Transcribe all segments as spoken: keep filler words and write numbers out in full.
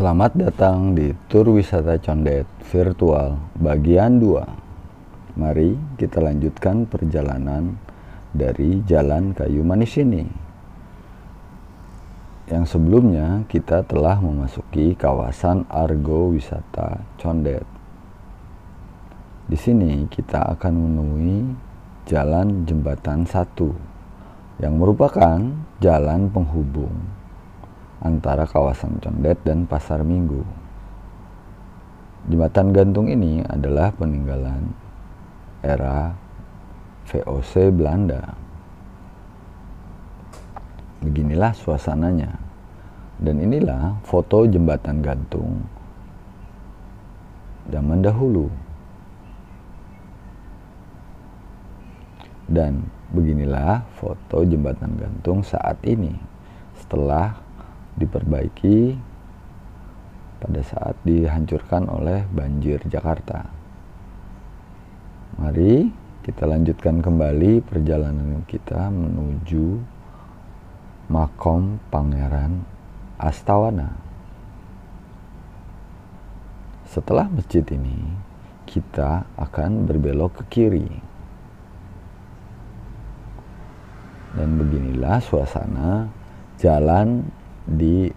Selamat datang di Tur Wisata Condet Virtual bagian dua. Mari kita lanjutkan perjalanan dari Jalan Kayu Manis ini. Yang sebelumnya kita telah memasuki kawasan Argo Wisata Condet. Di sini kita akan menemui Jalan Jembatan satu yang merupakan jalan penghubung antara kawasan Condet dan Pasar Minggu. Jembatan gantung ini adalah peninggalan era V O C Belanda. Beginilah suasananya. Dan inilah foto jembatan gantung zaman dahulu. Dan beginilah foto jembatan gantung saat ini setelah diperbaiki pada saat dihancurkan oleh banjir Jakarta. Mari kita lanjutkan kembali perjalanan kita menuju Makam Pangeran Astawana. Setelah masjid ini, kita akan berbelok ke kiri. Dan beginilah suasana jalan di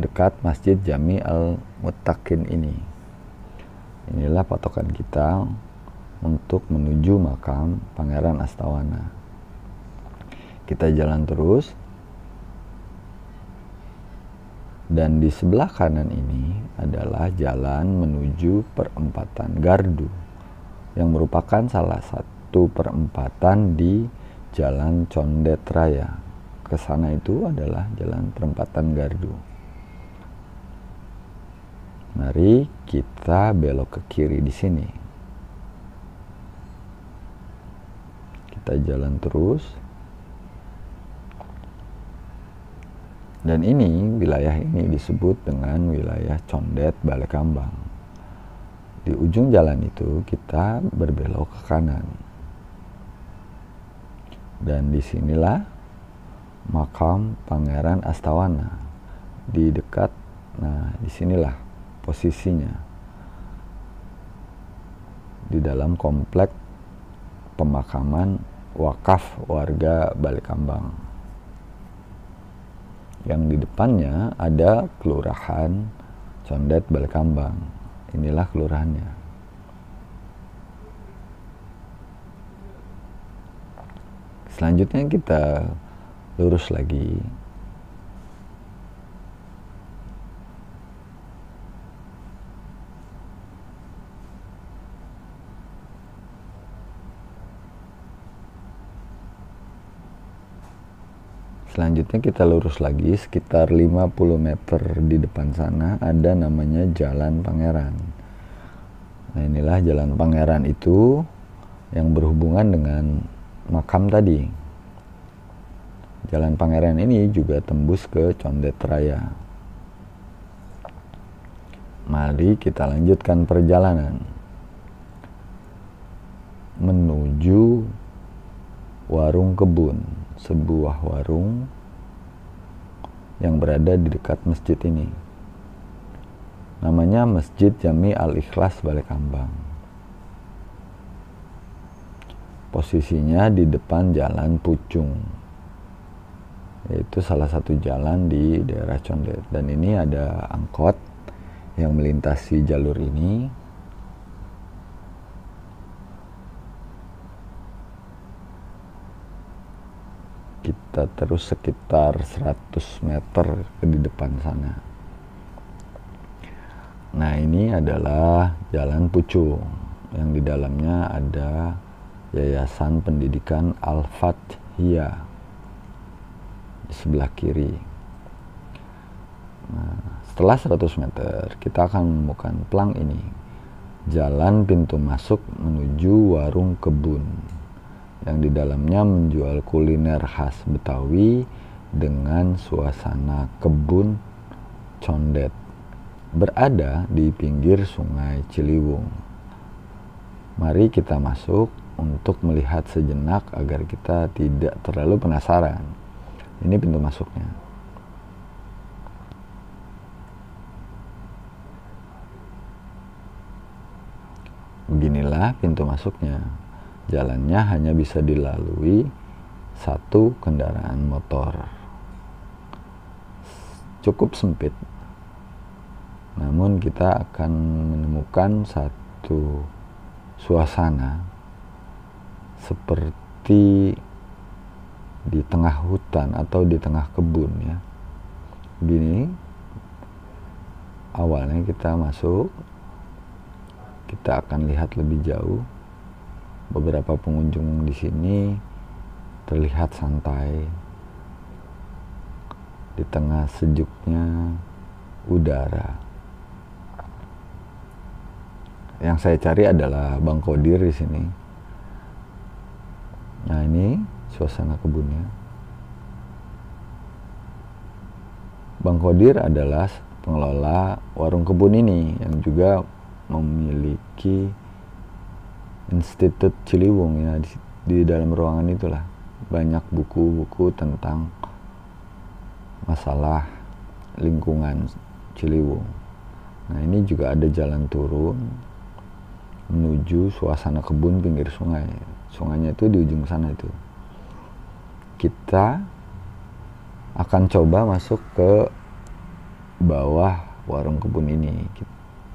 dekat Masjid Jami Al Muttaqin ini. Inilah patokan kita untuk menuju Makam Pangeran Astawana. Kita jalan terus, dan di sebelah kanan ini adalah jalan menuju perempatan Gardu yang merupakan salah satu perempatan di Jalan Condet Raya. Ke sana itu adalah jalan perempatan Gardu. Mari kita belok ke kiri di sini. Kita jalan terus. Dan ini, wilayah ini disebut dengan wilayah Condet Balekambang. Di ujung jalan itu kita berbelok ke kanan. Dan disinilah Makam Pangeran Astawana di dekat, nah disinilah posisinya di dalam komplek pemakaman wakaf warga Balekambang. Yang di depannya ada Kelurahan Condet Balekambang. Inilah kelurahannya. Selanjutnya kita lurus lagi. Selanjutnya kita lurus lagi sekitar lima puluh meter di depan sana ada namanya Jalan Pangeran. Nah, inilah Jalan Pangeran itu yang berhubungan dengan makam tadi. Jalan Pangeran ini juga tembus ke Condet Raya. Mari kita lanjutkan perjalanan menuju warung kebun, sebuah warung yang berada di dekat masjid ini. Namanya Masjid Jami Al-Ikhlas Balekambang. Posisinya di depan Jalan Pucung, yaitu salah satu jalan di daerah Condet. Dan ini ada angkot yang melintasi jalur ini. Kita terus sekitar seratus meter di depan sana. Nah, ini adalah Jalan Pucung yang di dalamnya ada Yayasan Pendidikan Al-Fathia di sebelah kiri. Nah, setelah seratus meter kita akan menemukan pelang ini, jalan pintu masuk menuju warung kebun yang di dalamnya menjual kuliner khas Betawi dengan suasana kebun Condet, berada di pinggir Sungai Ciliwung. Mari kita masuk untuk melihat sejenak agar kita tidak terlalu penasaran. Ini pintu masuknya. inilah pintu masuknya. Jalannya hanya bisa dilalui satu kendaraan motor. Cukup sempit. Namun kita akan menemukan satu suasana seperti di tengah hutan atau di tengah kebun ya. Begini, awalnya kita masuk, kita akan lihat lebih jauh. Beberapa pengunjung di sini terlihat santai di tengah sejuknya udara. Yang saya cari adalah Bang Kodir di sini. Nah, ini suasana kebunnya. Bang Kodir adalah pengelola warung kebun ini yang juga memiliki Institut Ciliwung ya. Di, di dalam ruangan itulah banyak buku-buku tentang masalah lingkungan Ciliwung. Nah, ini juga ada jalan turun menuju suasana kebun pinggir sungai. Sungainya itu di ujung sana itu. Kita akan coba masuk ke bawah warung kebun ini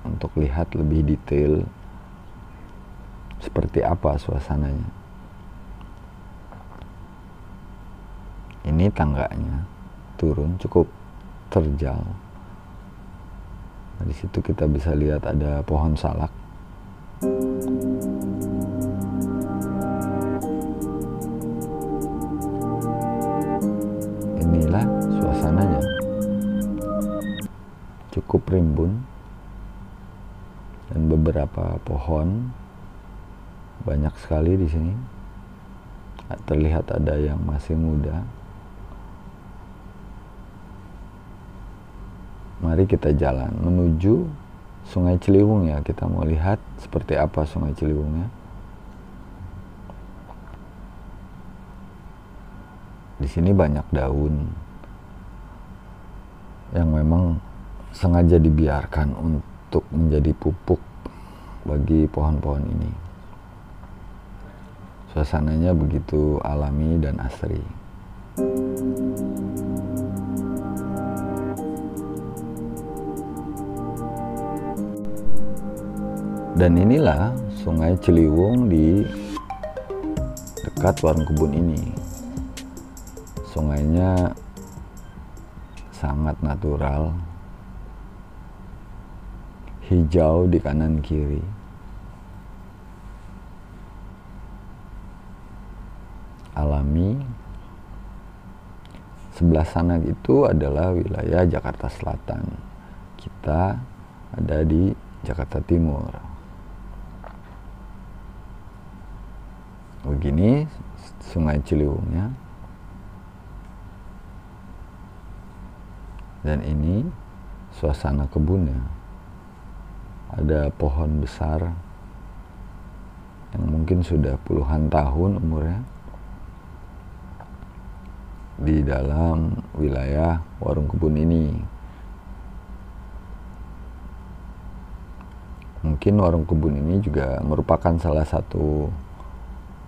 untuk lihat lebih detail seperti apa suasananya. Ini tangganya turun cukup terjal. Nah, di situ kita bisa lihat ada pohon salak. Inilah suasananya, cukup rimbun dan beberapa pohon banyak sekali di sini. Terlihat ada yang masih muda. Mari kita jalan menuju Sungai Ciliwung ya. Kita mau lihat seperti apa Sungai Ciliwungnya. Di sini banyak daun yang memang sengaja dibiarkan untuk menjadi pupuk bagi pohon-pohon ini. Suasananya begitu alami dan asri. Dan inilah Sungai Ciliwung di dekat warung kebun ini. Sungainya sangat natural, hijau di kanan kiri. Alami. Sebelah sana itu adalah wilayah Jakarta Selatan. Kita ada di Jakarta Timur. Begini Sungai Ciliwungnya. Dan ini suasana kebunnya. Ada pohon besar yang mungkin sudah puluhan tahun umurnya di dalam wilayah warung kebun ini. Mungkin warung kebun ini juga merupakan salah satu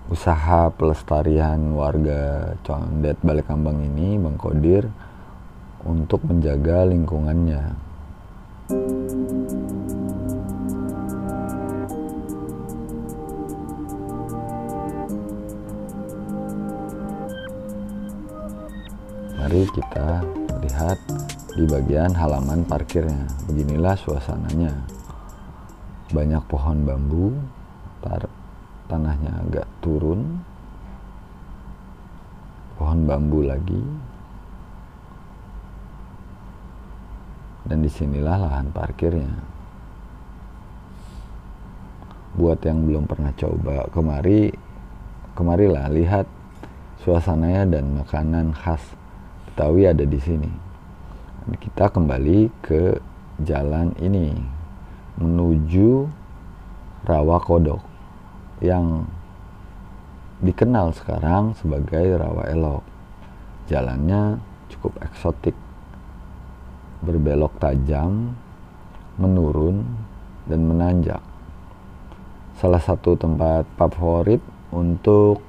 usaha pelestarian warga Condet Balekambang ini, Bang Kodir, untuk menjaga lingkungannya. Mari kita lihat di bagian halaman parkirnya. Beginilah suasananya. Banyak pohon bambu, tar- tanahnya agak turun. Pohon bambu lagi. Dan disinilah lahan parkirnya. Buat yang belum pernah coba kemari, kemarilah lihat suasananya dan makanan khas Betawi ada di sini. Kita kembali ke jalan ini menuju Rawa Kodok yang dikenal sekarang sebagai Rawa Elok. Jalannya cukup eksotik. Berbelok tajam, menurun, dan menanjak. salah satu tempat favorit untuk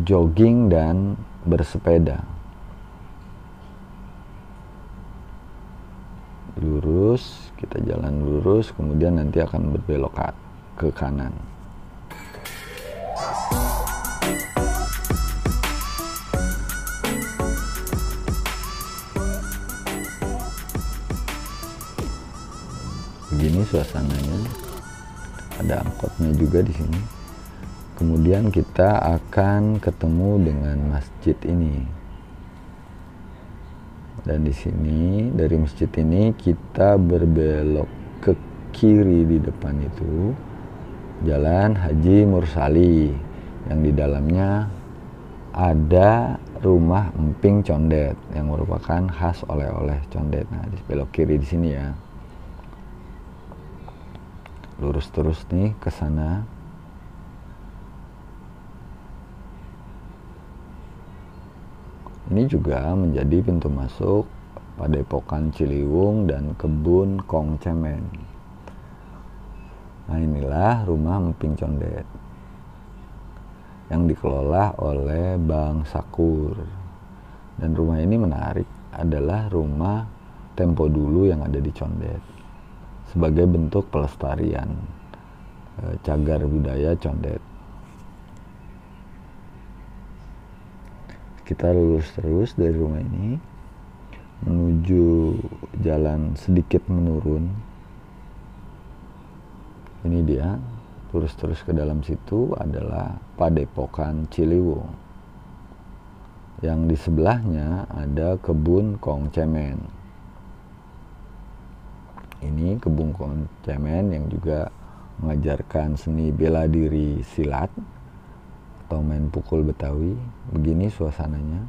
jogging dan bersepeda. Lurus, kita jalan lurus, kemudian nanti akan berbelok ke kanan. Begini suasananya. Ada angkotnya juga di sini. Kemudian kita akan ketemu dengan masjid ini. Dan di sini dari masjid ini kita berbelok ke kiri di depan itu Jalan Haji Mursali yang di dalamnya ada Rumah Emping Condet yang merupakan khas oleh-oleh Condet. Nah, di belok kiri di sini ya. Lurus terus nih ke sana. Ini juga menjadi pintu masuk Padepokan Ciliwung dan Kebun Kong Cemen. Nah, inilah Rumah Emping Condet yang dikelola oleh Bang Sakur. Dan rumah ini menarik, adalah rumah tempo dulu yang ada di Condet sebagai bentuk pelestarian cagar budaya Condet. Kita lurus terus dari rumah ini menuju jalan sedikit menurun. Ini dia, lurus terus ke dalam situ adalah Padepokan Ciliwung. Yang di sebelahnya ada Kebun Kong Cemen. Ini Kebun Kong Cemen yang juga mengajarkan seni bela diri silat atau main pukul Betawi. Begini suasananya.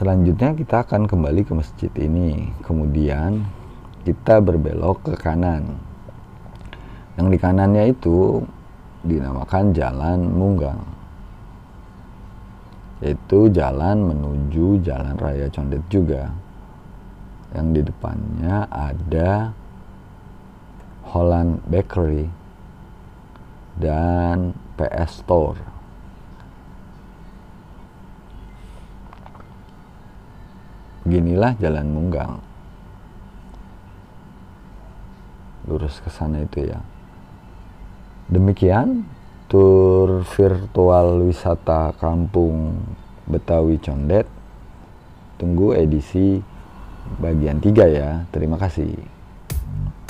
Selanjutnya kita akan kembali ke masjid ini. Kemudian kita berbelok ke kanan. Yang di kanannya itu dinamakan Jalan Munggang, yaitu jalan menuju Jalan Raya Condet juga. Yang di depannya ada Holland Bakery dan P S Store. Beginilah Jalan Munggang. Lurus ke sana itu ya. Demikian tur virtual wisata kampung Betawi Condet. Tunggu edisi bagian tiga ya. Terima kasih.